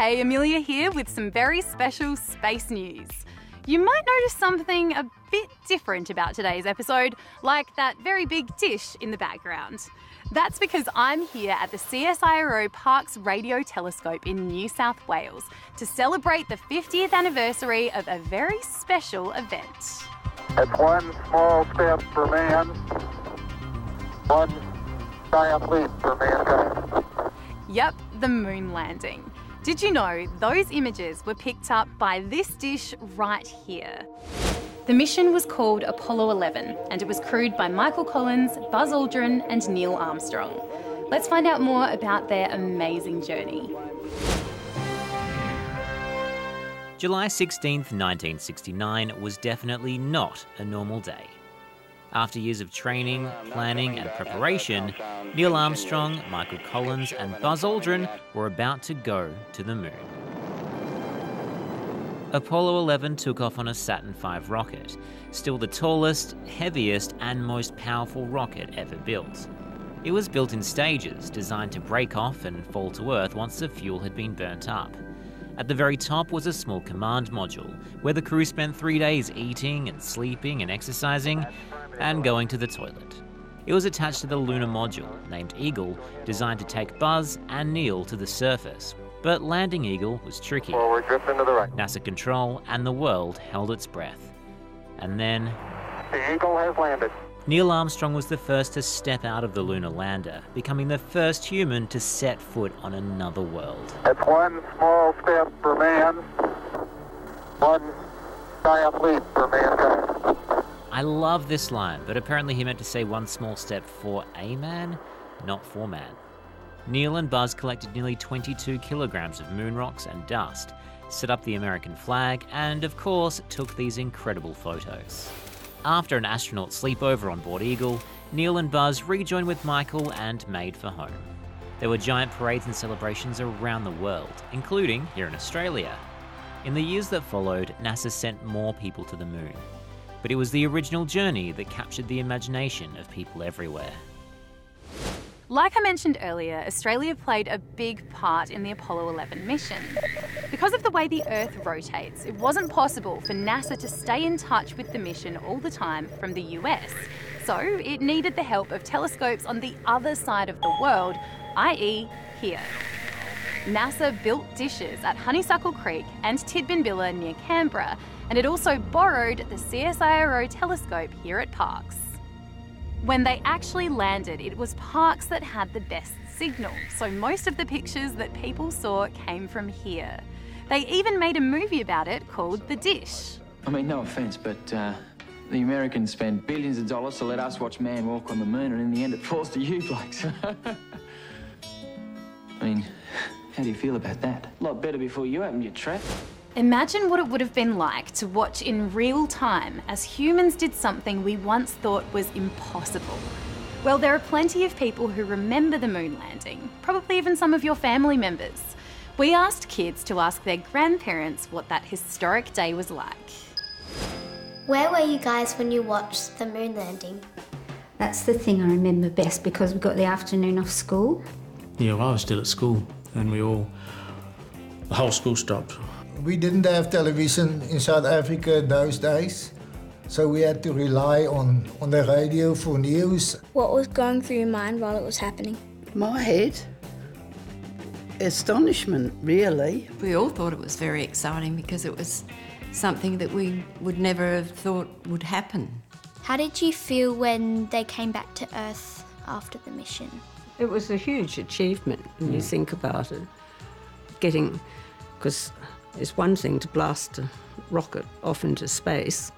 Hey, Amelia here with some very special space news. You might notice something a bit different about today's episode, like that very big dish in the background. That's because I'm here at the CSIRO Parkes Radio Telescope in New South Wales to celebrate the 50th anniversary of a very special event. It's one small step for man, one giant leap for mankind. Yep, the moon landing. Did you know those images were picked up by this dish right here? The mission was called Apollo 11 and it was crewed by Michael Collins, Buzz Aldrin and Neil Armstrong. Let's find out more about their amazing journey. July 16th, 1969 was definitely not a normal day. After years of training, planning and preparation, Neil Armstrong, Michael Collins and Buzz Aldrin were about to go to the moon. Apollo 11 took off on a Saturn V rocket, still the tallest, heaviest and most powerful rocket ever built. It was built in stages, designed to break off and fall to Earth once the fuel had been burnt up. At the very top was a small command module, where the crew spent 3 days eating and sleeping and exercising and going to the toilet. It was attached to the lunar module, named Eagle, designed to take Buzz and Neil to the surface. But landing Eagle was tricky. Forward, drift into the right. NASA control and the world held its breath. And then... the Eagle has landed. Neil Armstrong was the first to step out of the lunar lander, becoming the first human to set foot on another world. It's one small step for man, one giant leap for mankind. I love this line, but apparently he meant to say one small step for a man, not for man. Neil and Buzz collected nearly 22 kilograms of moon rocks and dust, set up the American flag, and of course took these incredible photos. After an astronaut sleepover on board Eagle, Neil and Buzz rejoined with Michael and made for home. There were giant parades and celebrations around the world, including here in Australia. In the years that followed, NASA sent more people to the moon. But it was the original journey that captured the imagination of people everywhere. Like I mentioned earlier, Australia played a big part in the Apollo 11 mission. Because of the way the Earth rotates, it wasn't possible for NASA to stay in touch with the mission all the time from the US. So it needed the help of telescopes on the other side of the world, i.e. here. NASA built dishes at Honeysuckle Creek and Tidbinbilla near Canberra, and it also borrowed the CSIRO telescope here at Parkes. When they actually landed, it was Parkes that had the best signal, so most of the pictures that people saw came from here. They even made a movie about it called The Dish. I mean, no offence, but the Americans spend billions of dollars to let us watch man walk on the moon, and in the end it falls to you blokes. I mean, how do you feel about that? A lot better before you opened your trap. Imagine what it would have been like to watch in real time as humans did something we once thought was impossible. Well, there are plenty of people who remember the moon landing, probably even some of your family members. We asked kids to ask their grandparents what that historic day was like. Where were you guys when you watched the moon landing? That's the thing I remember best because we got the afternoon off school. Yeah, well, I was still at school and the whole school stopped. We didn't have television in South Africa those days, so we had to rely on the radio for news. What was going through your mind while it was happening? My head, astonishment, really. We all thought it was very exciting because it was something that we would never have thought would happen. How did you feel when they came back to Earth after the mission? It was a huge achievement when you think about it. Because it's one thing to blast a rocket off into space,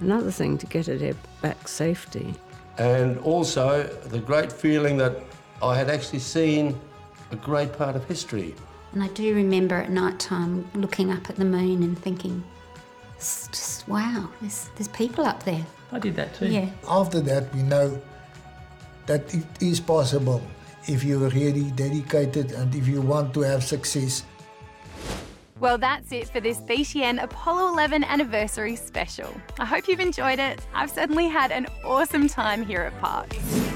another thing to get it back safely. And also the great feeling that I had actually seen a great part of history. And I do remember at night time looking up at the moon and thinking, it's just wow, there's people up there. I did that too. Yeah. After that we know that it is possible if you're really dedicated and if you want to have success. Well, that's it for this BTN Apollo 11 Anniversary Special. I hope you've enjoyed it. I've certainly had an awesome time here at Parkes.